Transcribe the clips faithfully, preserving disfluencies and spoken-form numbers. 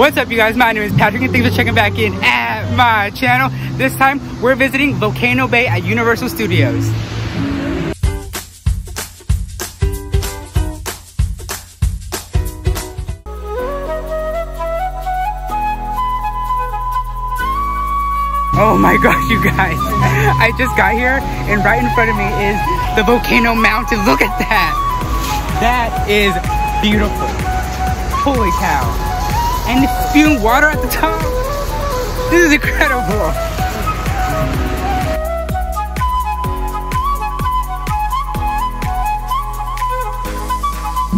What's up, you guys? My name is Patrick and thanks for checking back in at my channel. This time we're visiting Volcano Bay at Universal Studios. Oh my gosh, you guys, I just got here and right in front of me is the Volcano Mountain. Look at that. That is beautiful. Holy cow. And it's spewing water at the top. This is incredible.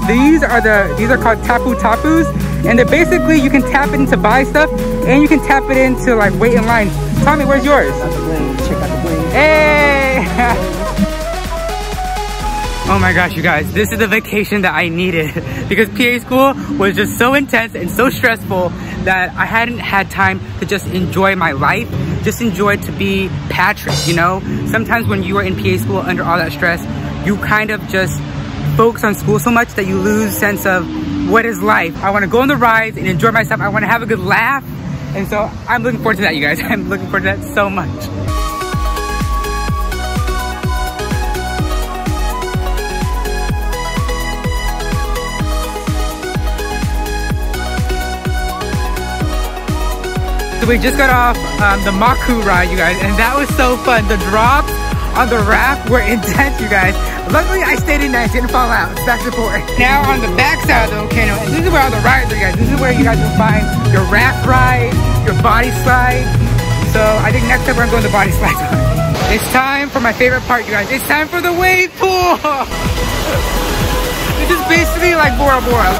These are the these are called tapu tapus, and they're basically you can tap it in to buy stuff, and you can tap it in to like wait in line. Tommy, where's yours? Check out the bling. Check out the bling. Hey! Oh my gosh, you guys! This is the vacation that I needed. Because P A school was just so intense and so stressful that I hadn't had time to just enjoy my life, just enjoy to be Patrick, you know? Sometimes when you are in P A school under all that stress, you kind of just focus on school so much that you lose sense of what is life. I wanna go on the rides and enjoy myself. I wanna have a good laugh. And so I'm looking forward to that, you guys. I'm looking forward to that so much. So we just got off um, the Maku ride, you guys, and that was so fun. The drops on the raft were intense, you guys. Luckily, I stayed in that, didn't fall out. So that's important. Now on the back side of the volcano, and this is where all the rides are, you guys. This is where you guys will find your raft ride, your body slide. So I think next time we're going to go on the body slide. It's time for my favorite part, you guys. It's time for the wave pool. It's just basically like Bora Bora.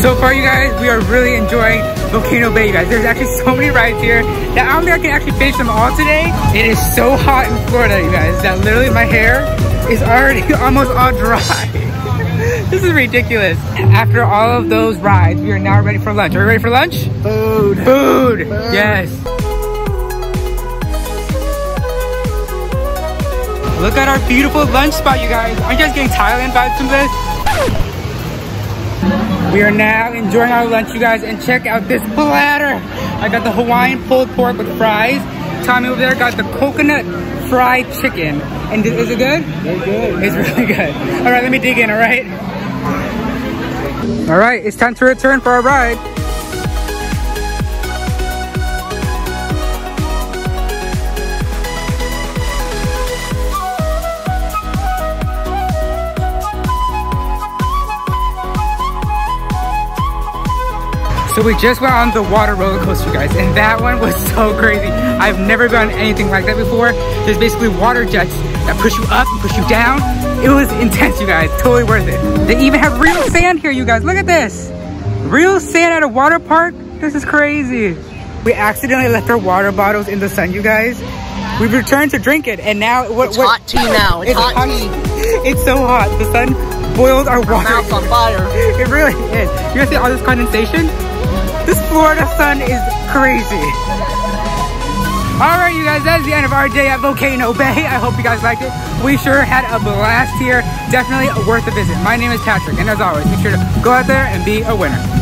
So far, you guys, we are really enjoying Volcano Bay, you guys. There's actually so many rides here that I don't think I can actually finish them all today. It is so hot in Florida, you guys, that literally my hair is already almost all dry. This is ridiculous. After all of those rides, we are now ready for lunch. Are we ready for lunch? Food. Food. Food. Yes. Look at our beautiful lunch spot, you guys. Aren't you guys getting Thailand vibes from this? We are now enjoying our lunch, you guys, and check out this platter. I got the Hawaiian pulled pork with fries. Tommy over there got the coconut fried chicken. And is it good? It's good. It's really good. All right, let me dig in, all right? All right, it's time to return for our ride. So we just went on the water roller coaster, you guys, and that one was so crazy. I've never done anything like that before. There's basically water jets that push you up and push you down. It was intense, you guys, totally worth it. They even have real sand here, you guys, look at this. Real sand at a water park? This is crazy. We accidentally left our water bottles in the sun, you guys. We've returned to drink it, and now- what, It's what, hot tea now, it's, it's hot, hot tea. It's so hot, the sun boils our water. Our mouth's on fire. It really is. You guys see all this condensation? This Florida sun is crazy. All right, you guys, that's the end of our day at Volcano Bay. I hope you guys liked it. We sure had a blast here. Definitely worth a visit. My name is Patrick, and as always, make sure to go out there and be a winner.